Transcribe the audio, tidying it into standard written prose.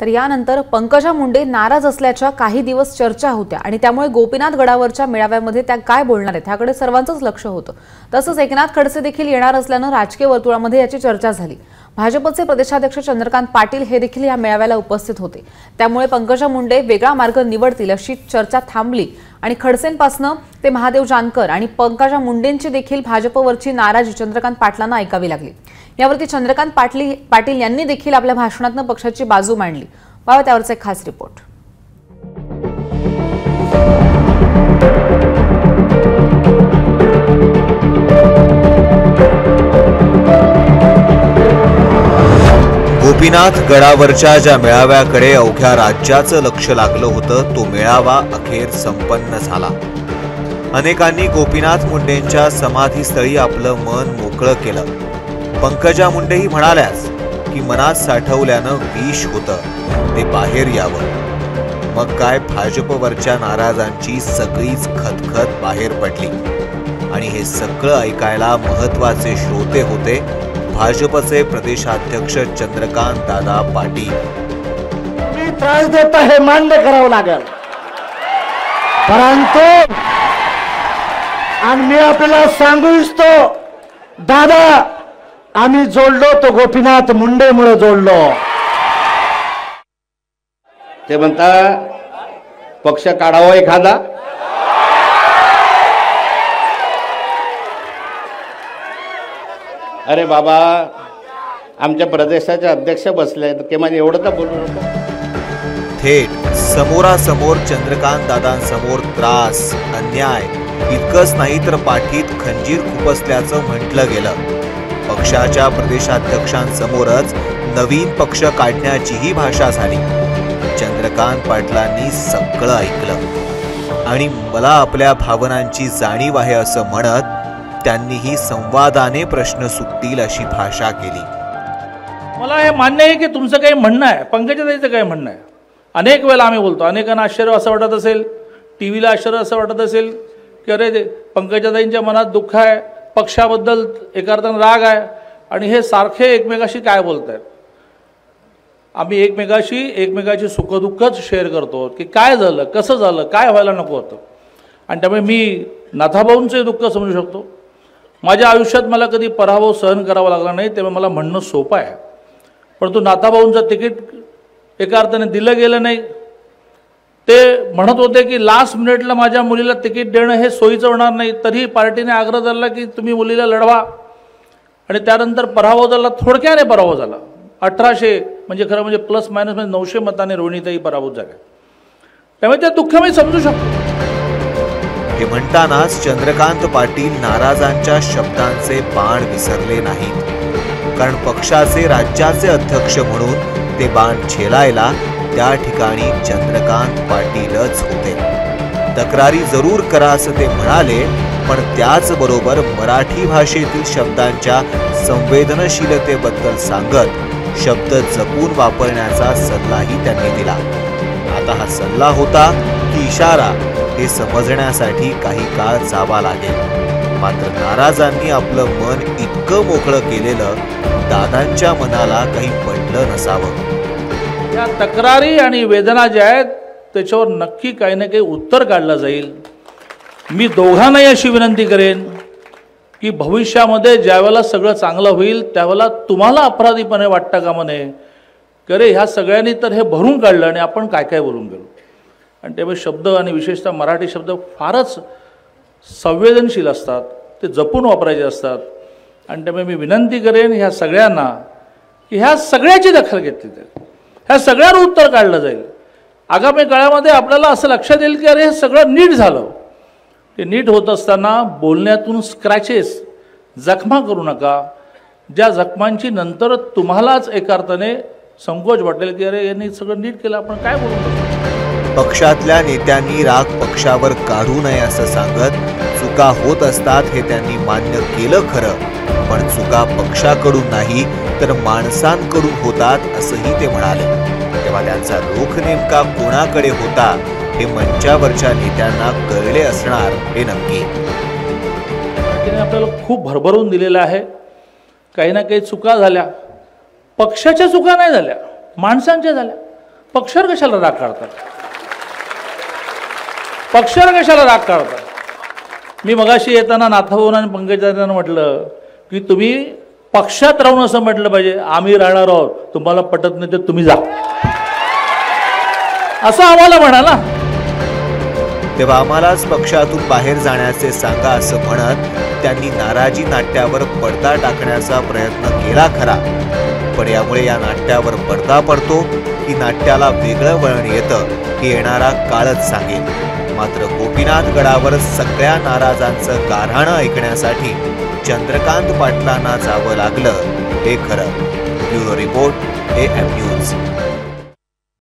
तर यानंतर पंकजा मुंडे नाराज असल्याच्या काही दिवस चर्चा होत्या आणि त्यामुळे गोपीनाथ गडांवरच्या मेळाव्यामध्ये त्या काय बोलणार आहेत याकडे सर्वांचंच लक्ष होतं। तसंच एकनाथ खडसे देखील येणार असल्यानं राजकीय वर्तुळामध्ये याची चर्चा झाली। भाजपचे प्रदेशाध्यक्ष चंद्रकांत पाटील हे देखील या मेळाव्याला उपस्थित होते, त्यामुळे पंकजा मुंडे वेगळा मार्ग निवडतील अशी चर्चा थांबली आणि खडसेंपासून ते महादेव जानकर आणि पंकजा मुंडेंची देखील भाजपवरची नाराजी चंद्रकांत पाटलांना ऐकावी लागली। यावरती चंद्रकांत पाटील यांनी देखील आपल्या भाषणातून पक्षाची बाजू मांडली। पाहूया त्यावरचा एक खास रिपोर्ट। गोपीनाथ गडावरच्या ज्या मेळाव्याकडे अवघ्या राज्याचं लक्ष लागलं होतं तो मेळावा अखेर संपन्न झाला। अनेकांनी गोपीनाथ मुंडेंच्या समाधीस्थळी आपलं मन मोकळं केलं। पंकजा मुंडेही म्हणाल्यास की मनात साठवल्यानं विष होतं, ते बाहेर यावं। मग काय, भाजपवरच्या नाराजांची सगळीच खतखत बाहेर पडली आणि हे सगळं ऐकायला महत्त्वाचे श्रोते होते भाजपचे प्रदेशाध्यक्ष चंद्रकांत दादा पाटील। त्रास देता है मान्य करावं लागेल, परंतु आणि मी आपल्याला सांगू इच्छितो दादा, आम्ही जोडलो तो गोपीनाथ मुंडे मुळे जोडलो। ते म्हणता पक्ष काढावा एखादा, अरे बाबा आमच्या प्रदेशाचे अध्यक्ष बसले किमान एवढं तर बोलू नका। थेट समोरासमोर चंद्रकांत दादांसमोर त्रास, अन्याय इतकंच नाही तर पाठीत खंजीर खुपसल्याचं म्हटलं गेलं। पक्षाच्या प्रदेशाध्यक्षांसमोरच नवीन पक्ष काढण्याचीही भाषा झाली। चंद्रकांत पाटलांनी सगळं ऐकलं आणि मला आपल्या भावनांची जाणीव आहे असं म्हणत त्यांनीही संवादाने प्रश्न सुटतील अशी भाषा केली। मला हे मान्य आहे की तुमचं काही म्हणणं आहे, पंकजाताईचं काही म्हणणं आहे। अनेक वेळा आम्ही बोलतो, अनेकांना आश्चर्य असं वाटत असेल, टी व्हीला आश्चर्य असं वाटत असेल की अरे पंकजाताईंच्या मनात दुःख आहे, पक्षाबद्दल एका अर्थानं राग आहे आणि हे सारखे एकमेकाशी काय बोलत आहेत। आम्ही एकमेकाशी सुखदुःखच शेअर करतो की काय झालं, कसं झालं, काय व्हायला नको होतं। आणि त्यामुळे मी नाथाभाऊंचंही दुःख समजू शकतो। माझ्या आयुष्यात मला कधी पराभव सहन करावा लागला नाही, त्यामुळे मला म्हणणं सोपं आहे। परंतु नाथाभाऊंचं तिकीट एका अर्थाने दिलं गेलं नाही। ते म्हणत होते की लास्ट मिनिटला माझ्या मुलीला तिकीट देणं हे सोयीचं होणार नाही, तरीही पार्टीने आग्रह धरला की तुम्ही मुलीला लढवा आणि त्यानंतर पराभव झाला, थोडक्याने पराभव झाला। 1800 म्हणजे खरं म्हणजे प्लस मायनस म्हणजे 900 मताने रोहिणीताई पराभूत झाल्या, त्यामुळे ते दुःख मी समजू शकतो। हे म्हणतानाच चंद्रकांत पाटील नाराजांच्या शब्दांचे बाण विसरले नाहीत, कारण पक्षाचे राज्याचे अध्यक्ष म्हणून ते बाण झेलायला त्या ठिकाणी चंद्रकांत पाटीलच होते। तक्रारी जरूर करा असं ते म्हणाले, पण त्याचबरोबर मराठी भाषेतील शब्दांच्या संवेदनशीलतेबद्दल सांगत शब्द जपून वापरण्याचा सल्लाही त्यांनी दिला। आता हा सल्ला होता की इशारा हे समजण्यासाठी काही काळ जावा लागेल, मात्र नाराजांनी आपलं मन इतकं मोकळं केलेलं दादांच्या मनाला काही पटलं नसावं। या तक्रारी आणि वेदना ज्या आहेत त्याच्यावर नक्की काही ना काही उत्तर काढलं जाईल। मी दोघांनाही अशी विनंती करेन की भविष्यामध्ये ज्यावेळेला सगळं चांगलं होईल त्यावेळेला तुम्हाला अपराधीपणे वाटता कामा नये, अरे ह्या सगळ्यांनी तर हे भरून काढलं आणि आपण काय काय बोलून गेलो। आणि त्यामुळे शब्द आणि विशेषतः मराठी शब्द फारच संवेदनशील असतात, ते जपून वापरायचे असतात। आणि त्यामुळे मी विनंती करेन ह्या सगळ्यांना की ह्या सगळ्याची दखल घेतली जाईल, ह्या सगळ्यांवर उत्तर काढलं जाईल। आगामी काळामध्ये आपल्याला असं लक्षात येईल की अरे हे सगळं नीट झालं। ते नीट होत असताना बोलण्यातून स्क्रॅचेस, जखमा करू नका, ज्या जखमांची नंतर तुम्हालाच एका अर्थाने संकोच वाटेल की अरे यांनी सगळं नीट केलं, आपण काय बोलू। पक्षातल्या नेत्यांनी राग पक्षावर काढू नये असं सांगत चुका होत असतात हे त्यांनी मान्य केलं खरं, पण चुका पक्षाकडून नाही तर माणसांकडून होतात असंही ते म्हणाले। तेव्हा त्यांचा रोख नेमका कोणाकडे होता हे मंचावरच्या नेत्यांना कळले असणार हे नक्की। तिने आपल्याला खूप भरभरून दिलेलं आहे, काही ना काही चुका झाल्या, पक्षाच्या चुका नाही झाल्या, माणसांच्या झाल्या। पक्षावर कशाला राग काढतात, पक्षावर कशाला राग काढतात. मी मगाशी येताना नाथाभाऊंना आणि पंकजांना म्हटलं की तुम्ही पक्षात राहून असं म्हटलं पाहिजे, आम्ही राहणार आहोत, तुम्हाला पटत नाही तर तुम्ही जा, असं आम्हाला म्हणा ना. तेव्हा आम्हालाच पक्षातून बाहेर जाण्याचे सांगा असं म्हणत त्यांनी नाराजी नाट्यावर पडदा टाकण्याचा प्रयत्न केला खरा, पण यामुळे या नाट्यावर पडदा पडतो की नाट्याला वेगळं वळण येतं हे येणारा काळच सांगेल. मात्र गोपीनाथ गडावर सगळ्या नाराजांचं गाऱ्हाणं ऐकण्यासाठी चंद्रकांत पाटलांना जावं लागलं हे खरं. Bureau report, AM News.